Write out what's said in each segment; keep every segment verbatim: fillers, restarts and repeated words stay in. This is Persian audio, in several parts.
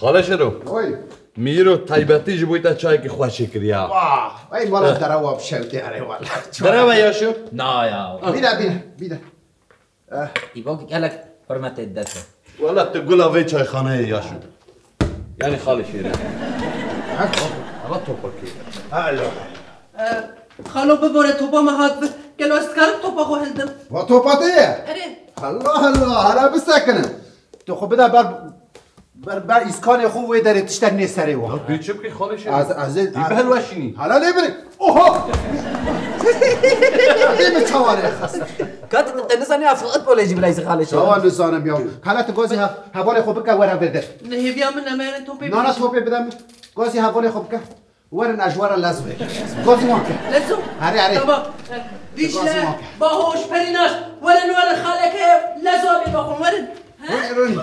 خاله شرو اوی میرو طیبتی جبویت چای که خوش کریا واه این والا دروا بشلتی آره والا دروا یاشو نه یا بیدا بیدا بیدا ایبا که گلک حرمت عدته والا تو گلاوی چای خانه یاشو یعنی خاله شیره اما توپا که الو خالو ببره توپا مهات بر گلو استکارم توپا خو هلدم و توپا دیه اره الله الله هلا بسکنم تو خو بده بر بر بر اسکان خو وی داره تشتر نیستره و بیچه بکی خاله شیره از از دی بهل وشینی هلا لیبره اوها دیمه چواره خسته کات نزانی افراد بولیجی بلایز خاله شیره چوان نزانم بیام حالت گازی هوال خو بکه وره برده نه بیام نمره توپی نه نه توپی بدم گازی هوال خو بکه ورن اجوار لازمه گازی ماکه لازم هری هری دیشله با هوش پریناش ورن ورن خاله که لازمی بخون ورن ورن ورن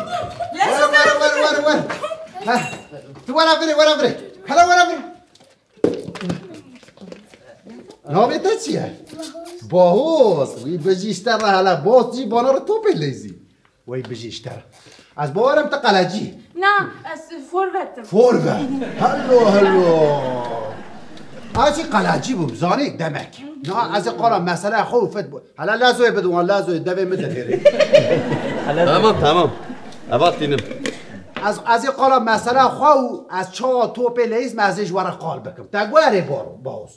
ورن ورن تو ورن بری ورن بری حالا ورن بری نامیت چیه با هوش وی بچیشتر حالا باز جی بانار تو پلیزی وی بچیشتر از باورم تا قلجی نه از فوروردم فوروردم هلو هلو آجی قلجی بود زانی دمک نه از قرار مسئله خوفت بود حالا لازوی بدون لازوی دوی مدهیری تمام تمام اول تینم از از قرار مسئله خو از چا توپ لیز مزیج ور قال بکم تا گوری بارو باز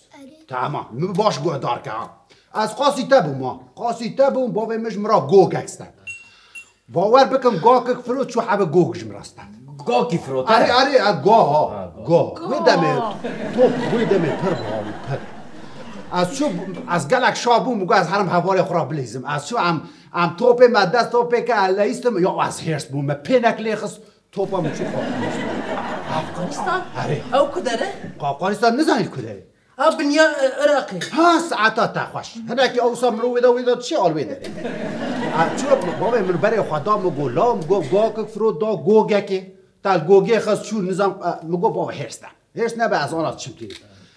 تمام باش گودار که از قاسی تبو ما قاسی تبو با ومش مرا گوگکستن باور بکن گاک فروت شو حب گوگش مراست. گاکی فروت. آره آره گاه گاه. ویدمه تو ویدمه پر باور پر. از شو از گلک شابو مگه از هرم حواره خراب لیزم. از شو ام ام توپ مدت توپ که علیستم یا از هرس بوم پینک لیخس توپ هم چی خواهد. افغانستان. آره. او کدره؟ افغانستان نزنی کدره. ابنیا عراقی. ها ساعت تا خوش. هنگی اوسام رو ویدا ویدا چی آل ویدا. چرا بابا من برای خدا مگو لام گو گاک فرود دا گوگه که تا گوگه خاص چون نظام مگو بابا هرستم هرس نه به از آن از چیم کنید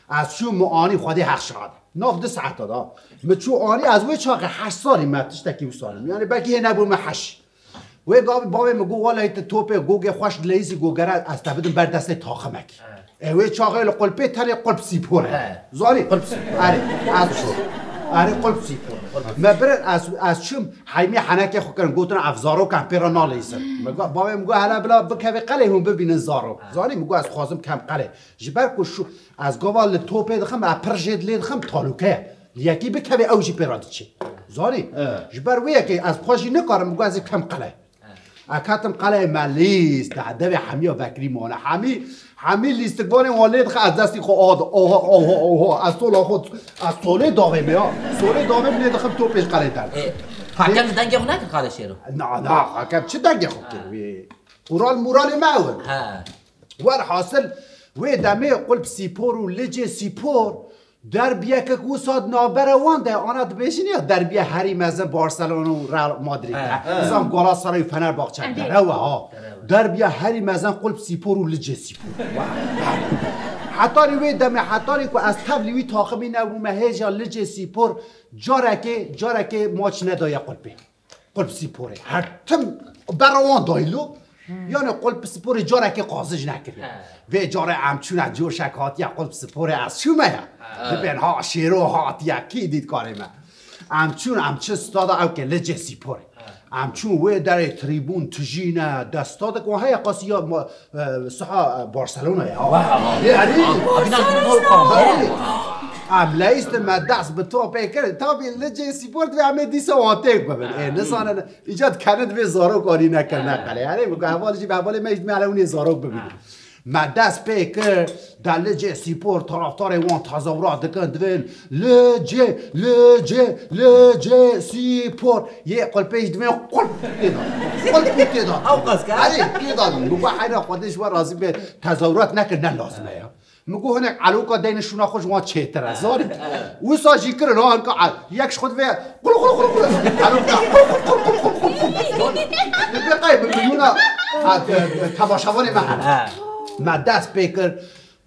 از چون معانی خودی حق شاد نافده ساعت دادا من چون آنی از وی چاق هشت سالی متش تکیم سالم یعنی بلکه یه نبور من هشت وی بابا مگو والا توپ گوگه خوش لیزی گوگره از تبدون بر دسته تاخمک وی چاقه لقلپه تلی قلب سیپوره زاری قلب سیپوره آره قلب سیپور. ما برد از از چیم حیمی حنکه خو کردم گفتن افزارو کم پیرا نالیسن. مگه بابا مگه حالا بلا بکه قله هم ببینن زارو. زاری مگه از خوازم کم قله. جبر کشو از گوال توپه دخم اپرجد لید خم تالوکه. یکی بکه اوجی پیرا دچی. زاری. جبر وی که از پاجی نکارم مگه از کم قله. اکاتم قله مالیست دعوی حمی و بکری ماله حمی حمی لیستگان والد خ از دستی خو آد آها آها آها از سول خود از سول داوی میا سول داوی بله دخم تو پیش قله در حکم دنگی خو نکن قله شیرو نه نه حکم چه دنگی خو کردی قرال مرال معون ور حاصل وی دمی قلب سیپور و لج سیپور در بیا که گوساد نابره وانده آنات بیشینی در بیا هری مزه بارسلونا و رئال مادرید نظام گالاتاسرای فنر باغچه دره و ها در بیا هری مزه قلب سیپور و لج سیپور حتاری وی دم حتاری که از تبلیوی تاخمی نبومه هیجا لج سیپور جارکه جارکه ماچ ندایه قلبه قلب سیپوره هر تم بروان دایلو یعنی قلب سپور جاره که قازج نکرده و جاره همچون از جوشک هاتیه قلب سپور از شومه یه بینها شیرو هاتیه کی دید کاره من همچون همچه ستاده او که لجه سپوره همچون وی در تریبون تجینه دستاده که های قاسی ها سحا بارسلونه ها بارسلونه ام لیست ما دست به تو پیکر تا بی لجه سیپورت و همه دیسه آتک ببین اینسان ایجاد کند به زارو کاری نکرد نقلی یعنی میگه حوالشی به حوالی من ایجاد اون زارو ببینم ما دست پیکر در لجه سیپور طرفدار وان تظاهرات دکند وین لجه لجه لجه سیپور یه قلبش دوین قلب دیدم قلب دیدم اوقاس کرد دیدم میگه حیرا خودش و راضی به تظاهرات نکرد نه لازمه مگه هنگ علوقا دین شونا خوش وان چه تر زاری؟ او سازی کرد نه هنگ یکش خود وی قل قل قل قل علوقا نباید بیونا تباشوانی مهر مدت پیکر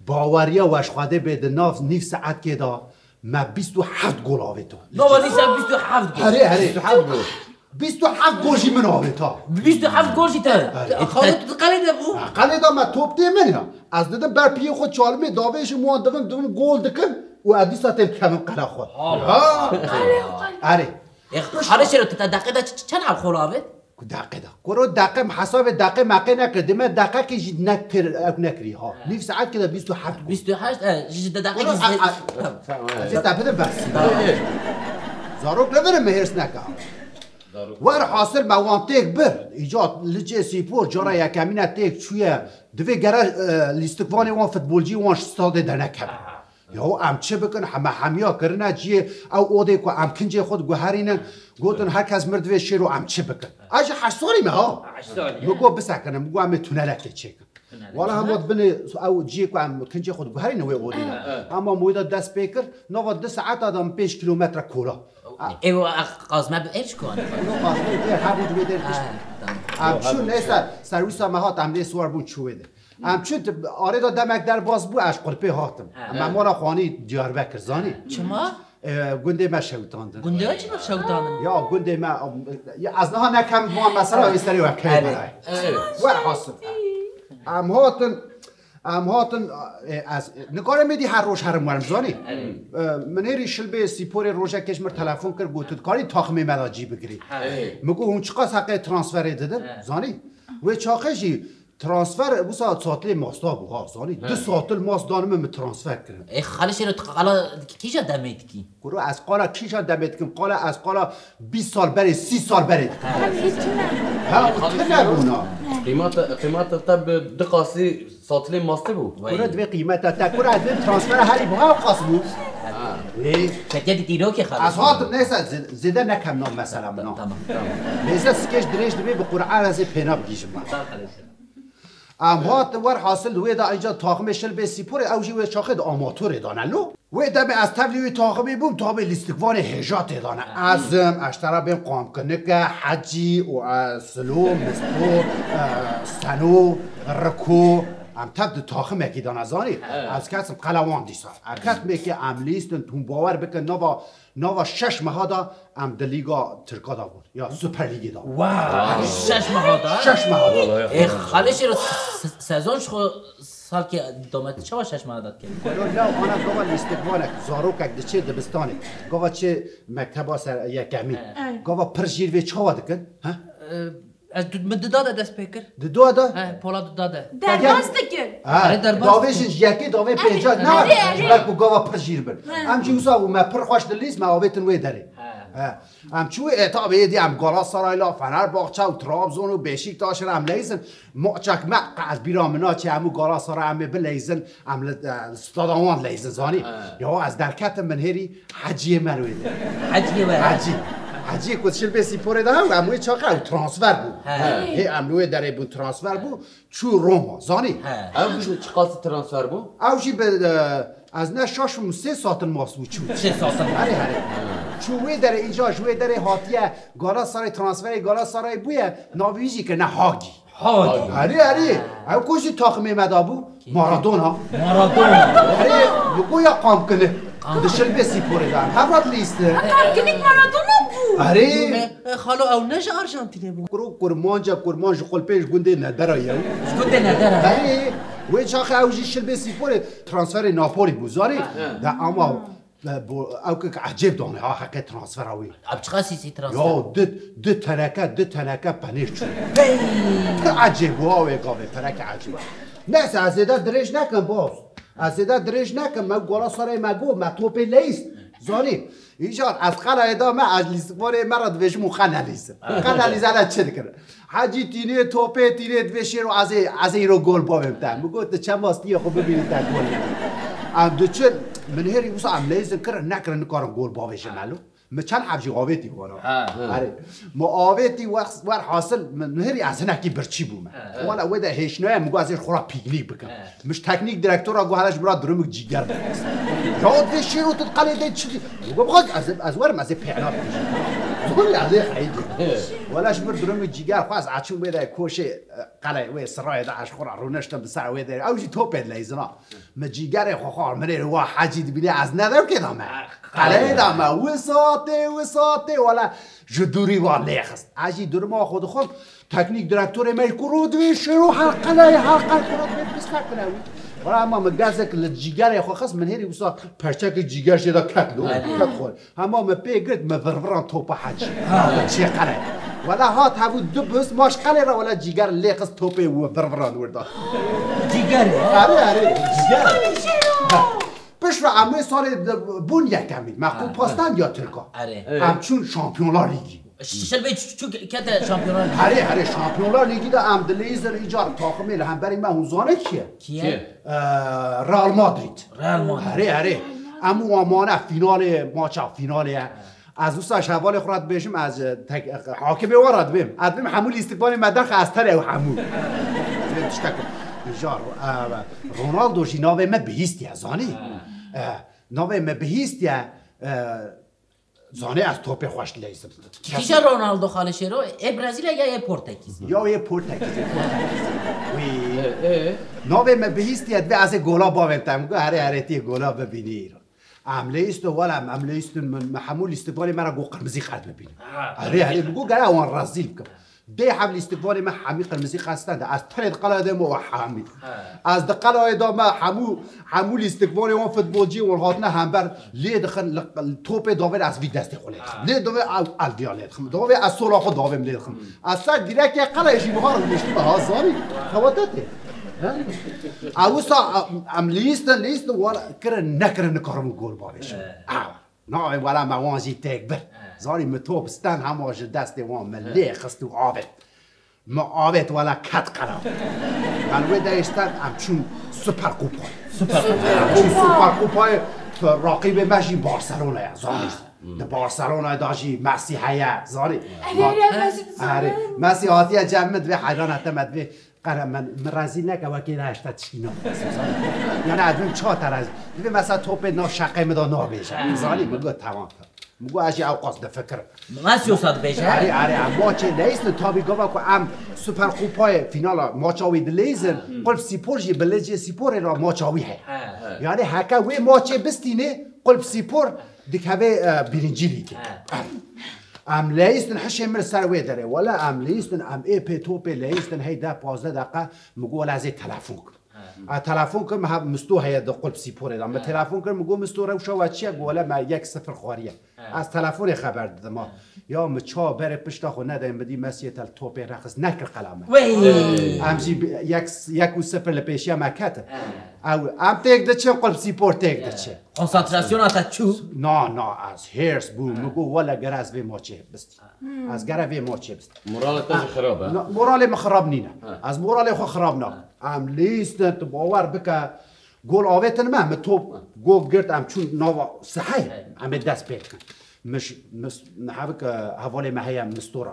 باوریا وش خواده به ناف نیف ساعت که دا ما بیست و هفت گل آویتو. نه ولی سه بیست و هفت. هری هری بیست و هفت گل. بیست و هفت گوشی من آبیتا بیست و هفت گوشی تا خودت قلیده بو قلیده ما توپ دیمنینا از دیدم بر پی خود چالمی داویش موان دوم دوم گل دکن و ادی ساتم کم قلا خود ها آره آره چرا تا دقیقه چند هم خور آبید دقیقه کرو دقیقه حساب دقیقه مقی نکردی من دقیقه که جد نکری ها نیف ساعت که بیست و هفت بیست و هشت جد دقیقه جد تپده بس زاروک نبرم مهرس نکرم وار حاصل موان تک بر ایجاد لجه سیپور جارا یکمینه تک چویه دوی گره لیستکوانی وان فوتبولجی وان شستاده دنکم یهو ام چه بکن همه همیا کرنه جیه او اوده که ام کنجه خود گوهرینن گوتن هر کس مردوی شیرو ام چه بکن اجه هشت سالی مها مگو بسکنم مگو ام تونلکه چکم والا هم وقت بله او جی کم کنچه خود گهری نوی قدیم. اما مویدا دست پیکر نه دست ساعت آدم پنج کیلومتر کولا. ایو قاسم به ایش کن. قاسم دیگر حبود ویدر کش. امشون نیست سرویس مهات امده سوار بود چویده. امشون آره دادمک در باز بود اش قربی هاتم. اما ما را خانی دیار بکر زنی. چما؟ گنده ما شوتاندن. گنده چی شوتاندن؟ یا گنده ما از نه نکم ما مثلا استری و کیبرای. وار حاصل. ام هاتن ام هاتن از نکاره میدی هر روز هر مرمزانی منیری شلبه سیپور روزه کشمر تلفن کرد گوتد کاری تاخمی مداجی بگیری مگو اون چقدر حق ترانسفر دادن زانی و چاقشی ترانسفر بو ساعت ساعتلی ماستا بوها زانی دو ساعتل ماست دانم ترانسفر کردن ای خالش رو قالا کیجا دمیت کی گرو از قالا کیجا دمیت کم قالا از قالا بیست سال بری سی سال بری ها قیمت قیمت طب دقاسی ساعتلی ماسته بود. کرد به قیمت تاکر از این ترانسفر هری بخواه قاس بود. نه. چقدری دیرو که خالد. از هات نیست زده نکم نام مثلا من. نیست سکش درش دوی به قرآن از پناب گیش ما. ام هات ور حاصل وی دا اینجا تاخم شل به سیپور اوجی و شاخد آماتور دانلو. وی دم از تبلیغ تاخمی بوم تا به لیستگوان هجات دانه ازم اشترا بهم قام کنه که حجی و اسلو مسلو سنو رکو ام تبد تاخم کی دانه زانی از کسم قلوان دیسا اکت می که ام لیستن تون باور بکن نوا نوا شش مهادا ام د لیگا ترکا دا بود یا سوپر لیگ دا واو شش مهادا شش مهادا ای خالش رو سازونش خو سال که دومت چه واشش مادات که؟ نه نه آنها گویا لیستگوانه زاروک دچه دبستانه گویا چه مکتبا سر یکمی گویا پرچیر و چه واد کن؟ ها؟ از دو داده دست پیکر دو داده؟ پولا دو داده درباز دکن؟ آره درباز داویش یکی داوی پیچاد نه بلکه گویا پرچیر بر. امچی وسایو من پرخوش دلیز ما آبیتن وی داری. امچوی اتابه دی ام گالاتسارایلا فنرباغچه و ترابزون و بشیکتاش را ام لیزن معچک مقع از بیرامنا چه امو گالاتسارای ام بلیزن ام ستاداوان لیزن زانی یا از درکت من هری حجی مروی ده حجی مروی حجی حجی کدشل به سیپوره ده هم اموی چاقه او ترانسفر بود هی اموی داره بود ترانسفر بود چو روما زانی اوشی چقاس ترانسفر بود؟ اوشی از نه شاش و سه ساعت ماست بود چون سه ساعت هره هره چوی در اینجا چوی در هاتیه گالاتسارای ترانسفر گالاتسارای بویه ناویجی که نه هاگی هاگی هری هری او کوشی تاخمی مدابو مارادونا مارادونا هری بگو یا قام کنه دشل به سیپوره دارم هر وقت لیسته قام کنه مارادونا بو هری خالو او نش آرژانتینه بو کرو کرمانجا کرمانج قلپیش گنده نداره یو گنده نداره هری وی چاخه اوجی شل به سیپوره ترانسفر ناپولی بوزاری ده اما او که عجیب دانه ها حقه ترانسفر هاوی اب چقدر سی ترانسفر؟ یا دو تنکه دو تنکه پنیر چون عجیب هاوی گاوی تنکه عجیب نیست از ایده درش نکن باز از ایده درش نکن من گالاتسارای مگو من توپی لیست زانی ایشان از خلا ایده من از لیستواره من را دوشمون خلا لیست خلا لیست الان چه دکره حاجی تینه توپی تینه دوشی رو از این رو گل بابمتن مگو تو چه ماستی خب ببینید تا گل ام دوچه من هری وسا عملیزن کر نکر نکارم گل باویش مالو مچن حبجی آویتی وارا آره ما آویتی وقت وار حاصل من هری از هنکی برچی بوم والا وده هیچ نه مگو ازش خورا پیگنیک بکم مش تکنیک دیرکتورا گوهرش براد درمک جیگر دست یاد وشیرو تد قلیده چی مگو بخواد از از وارم از پیعنات كل عزيز حيدي ولاش بردرم الجيجا خاص عشان بيدا كوشي قلي ويا سراي ده عشان خور رونشت بساعة ويدا أو جي توبيد ليزنا ما جيجاري خخار مرير واحد جدي بلي عزنا ده كده ما قلي ده ما وساطة وساطة ولا جدوري والله خص عجي درما خود خود تكنيك دكتور ما يكرود ويشرو حلقة حلقة كرود بس لا كناوي ولا ما مجازك للجيجار يا خو خص من هيري وصار برشاك الجيجار شذا كاتلو كاتخول هما ما بيجرد ما فرفران توبة حاجة شيء قلة ولا هات هبو دبس ماش قلة ولا الجيجار اللي قص توبة وفرفران وردا جيجار هاري هاري جيجار بش عمه صار بنية كامل معقول باستان يا تركا همچون شامپیونلار لیگی شلبی چون کد شامپیونلار لیگی هره هره شامپیونلار لیگی ده امدلیزر ایجار تاخمه لهم بری من هنزانه کیه؟ کیه؟ رئال مادرید رئال مادرید هره هره امو امانه فینال ماچه فیناله از دوستاش حوال خورد بشیم از حاکم وارد بیم ادبیم همول استقبال مدرخ از تره و همول ایجار رونالدو جی ناوه من بهیستی ازانی نوی مبهیست یا زانه از توپ خوش لیست کیش رونالدو خالشه رو ای برزیل یا ای پورتکیز یا ای پورتکیز نوی مبهیست یا دوی از گولا باویمتم گو هره هره تی گولا ببینی رو عمله ایستو ولم عمله ایستو محمول استقبال مرا گو قرمزی خط ببینیم هره هره بگو گره اوان رازیل بکم ده حمل استقبال ما حمي قرمزي خاصة از طريق قلعة ده ما حامي از دقلعة ده ما حمو حمو الاستقبال وان فوتبول جي والهاتنا همبر ليه دخل التوب داور از ويك دست خلق ليه داور الفيالات خم داور از صلاح داور ملي خم از سر ديرك قلعة شي مهار مشتبه ها زاري خواطته ها اوسا عمليستن ليست ولا كره نكره نكرم جول باش نوعي ولا ما وانجي تكبر زاري متوب استن همه دست وان ملی خست و آبت ما آبت ولا کت قرار من ویده استن همچون سپر کوپای سپر کوپای راقیب مشی بارسلونه زاری ده بارسلونه داشی مسیحیه زاری آره مسیحاتیه جمعت به حیران اتمت به قرار من مرزی نکه وکی نهشته چی نام یعنی ادویم چه تر از دیوی مثلا توپ ناو شقه مدا ناو بیشه زاری بگو تمام مگو اجی اوقاس ده فکر ما سیاست بیشه آره آره ماچ لیست تا بیگوا کو ام سوپر کوپای فینال ماچاوی دلیزن قلب سیپورجی بلجی سیپور را ماچاوی ه یعنی هکا وی ماچ بستینه قلب سیپور دکوه برنجی لیگه ام لیستن حشی مر سروی داره ولا ام لیستن ام ای پی تو پی لیستن هی ده پازده دقیقه مگو لازه تلفون کن تلفون کن مستو هی ده قلب سیپوره دام تلفون کن مگو مستو روشا و چیه گو ولا ما یک صفر خواریه از تلفون خبر داده ما یا مچا بره پشتا خو ندایم بدی مسیه تل تو پی رخص نکر قلمه امجی یک یک و صفر لپیشیه مکته او ام تک ده چه قلب سیپور تک ده چه کنسانتراسیون اتا چو؟ نه نه از هرس بود مگو ولا گرز به ما چه بستی از گره به ما چه بستی مورال تاش خرابه؟ مورال ما خراب نینه از مورال خو خراب نه ام لیستن تو باور بکه گل آویتن مهم تو گو گرد ام چون نوا صحیح ام دست پیل کن مش نحوه که حوالی مهیم مستوره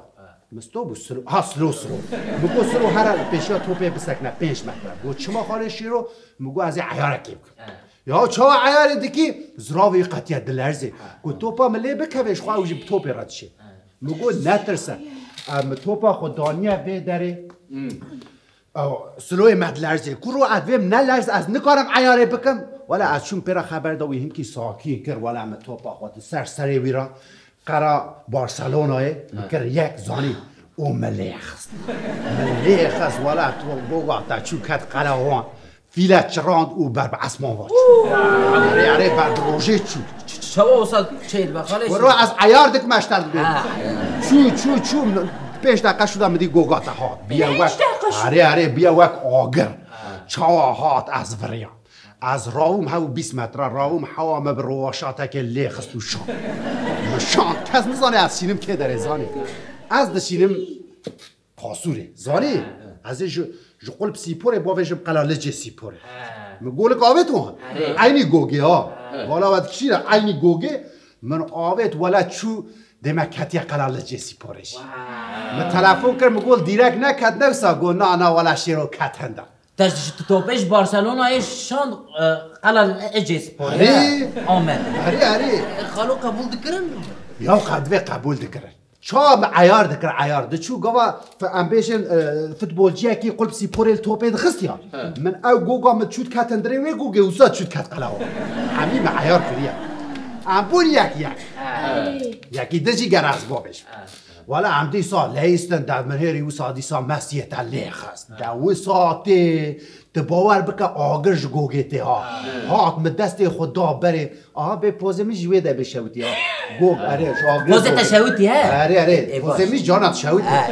مستو بود سلو ها سلو سلو مگو سلو هر پیشی توپه بسکنه پنج مهره گو چما خالشی رو مگو از عیاره کیب کن یا چه عیاره دیکی زراوی قطیه دلرزی گو توپا ملی بکوش خواه اوجی توپی ردشی مگو نترسه ام توپا خود دانیه وی داره سلوی مد لرزی کرو ادویم نه لرز از نکارم عیاره بکم ولی از چون پیرا خبر داوییم که ساکی کر ولی ام توپا خود سر سری ویرا قرار بارسلونای کر یک زانی او ملیخست ملیخست ولی تو بگو تا چون کت قلعوان فیله چراند او بر به اسمان وارد عره عره بر روژه چون شبا وصل چید بخالش برو از عیار دک مشتر بگو چون چون چون پنج دقیقه شدم دی گوگاته ها بیا وک آره آره بیا وک آگر چاوا هات از وریا از راوم هاو بیست متر راوم هوا مبرواشاته که لیخست و شان شان کس میزانه از شینم که داره زانه از دشینم قاسوره زانه از جو قلب سیپوره باوشم قلالجه سیپوره مگول قاوتون عینی گوگه ها والا وقت چی عینی گوگه من آوت ولا چو دمکتی قلال جسی پارش من تلفون کرم گول دیرک نکد نوسا گو نا نا ولا شیرو کتنده تشتش توپش بارسلونا ایش شان قلال جسی پاره آمد هری هری خالو قبول دکرن؟ یا قدوه قبول دکرن شاب عيار ذكر عيار دشوا جوا فأمبيشن فوتبول جيا كي قلب سيبوري التوبين خسيا من أو جوجا متشوت كاتندري ويجو جوزات شوت كات قلاوة عمي مع عيار كريا عمبولي ياكي ياكي دجي جراس بابش ولا عمدي صار ليستن ده من هيري وصادي صار مسيح تعليه خاص ده وصاتي تباور بك آگرش گوگیتی ها هات مدستی خدا بره آها به پوزمی جوی ده بشوتی ها گوگ آره آگرش پوزه تشوتی ها آره آره پوزمی جانت شوتی ها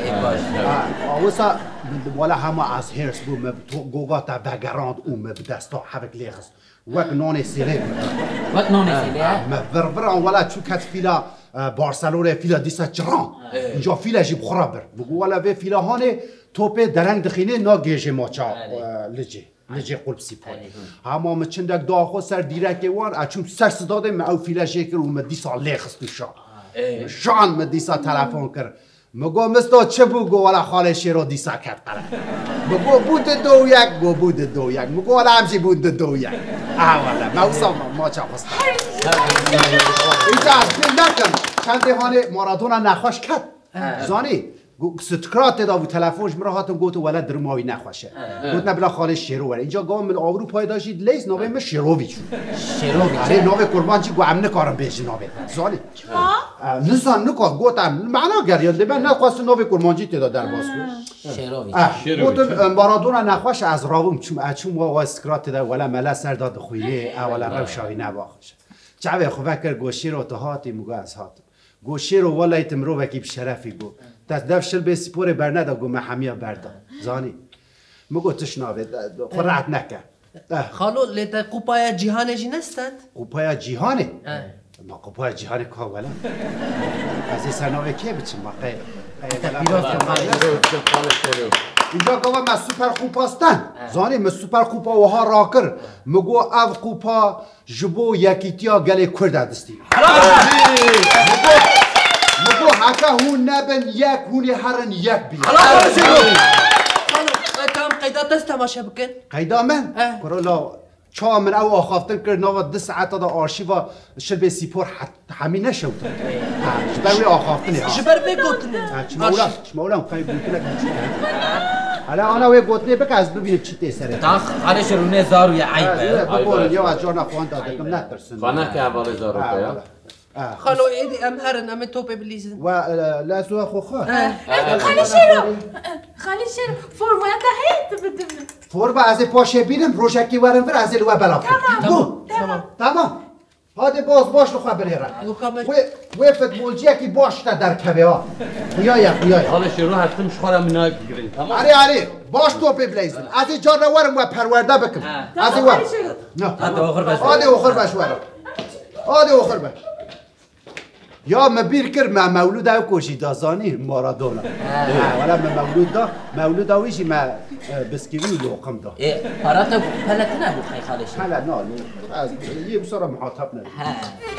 اوسا ولا همه از هرس بوم گوگا تا بگراند اوم بدستا حبک لیخس وک نان سیره وک نان سیره مفرفران ولا چوکت فیلا بارسلونه فیلا دیسا چران اینجا فیلا جیب خرابر بگو ولا به فیلا هانه توپه درنگ دخینه نا گیجه ماچا لجه لجه قلب سیپای همه همه چندک داخل سر دیرکه وان اچون سر صداده ما او فیلا شکر و مدیسا لیخست و شان شان مدیسا تلفون کرد مگو مستا چه بگو ولا خالشی را دیسا کرد قرار مگو بود دو یک گو بود دو یک مگو ولا همشی بود دو یک اولا موسا ماچا خسته اینجا از بین نکن چند دهانه مارادونا نخواش کرد زانی ستکرات دا و تلفنش مرا هاتم گوت ولد درماوی نخواشه گوت نبلا خالش شیرو وره اینجا گام من آورو پای داشید لیز ناوه من شیرووی چون شیرووی آره ناوه قربان چی گوام نکارم بیشی ناوه زالی چما؟ نزان نکار گوتم معنا گریانده من نخواست ناوه قربان چی تدا در باز کن شیرووی گوتم مارادونا نخواش از راوم چون اچون و سکرات دا ولا ملا سر داد خویه اولا روشاوی نباخش چوه خوفکر گوشی رو تهاتی مگو از هاتم گوشی رو ولایتم رو وکی بشرفی گو تا دفشل به سپور برنده گو محمیا بردا زانی مگو تشناوه قرعت نکن خالو لیتا قوپای جیهانه جی نستند؟ قوپای جیهانه؟ ما قوپای جیهانه که اولا از این سناوه که بچیم ما قیل اینجا گوه ما سوپر قوپاستن زانی ما سوپر قوپا وها راکر مگو او قوپا جبو یکیتیا گلی کرده دستی مگو حکا هون نبن یک هونی هرن یک بید خلاص خانم قیدا دست تماشه بکن قیدا من؟ کرولا چا من او آخافتن کرد ناو دست عطا دا آرشیو شلبه سیپور همی نشودن شبروی آخافتنی شبر بگوتنه شما اولم خیلی بگوتنه حالا آنها وی گوتنه بکن از ببینیم چی تیسره تاخ خاله شرونه زارو یا عیبه بگوره یا از جانا خوان دادکم نترسن خانه که اول زارو که خالو ايدي امهرن ام توبه بليزن و لا سوا خو خال خالي شيرو خالي شيرو فورما تحيت بدمن فورما از پاشه بینم روشکی ورن ور از لو بلا تمام تمام هاده باز باش لو خبر هر و و فوتبال جکی باش تا در کبیا بیا یا بیا خالي شيرو هستم شخرا منای بگیرین تمام علی علی باش توبه بليزن از جار ورم و پرورده بکم از و نه هاده اخر باش ورم هاده اخر باش یا مبیر کرد ما مولود او کوشی دازانی مارادونا اولا ما مولود دا مولود اویشی ما بسکیوی لوقم دا پراتا پلت نبو خیلی خالشی پلت نه از یه بسارا محاطب نبو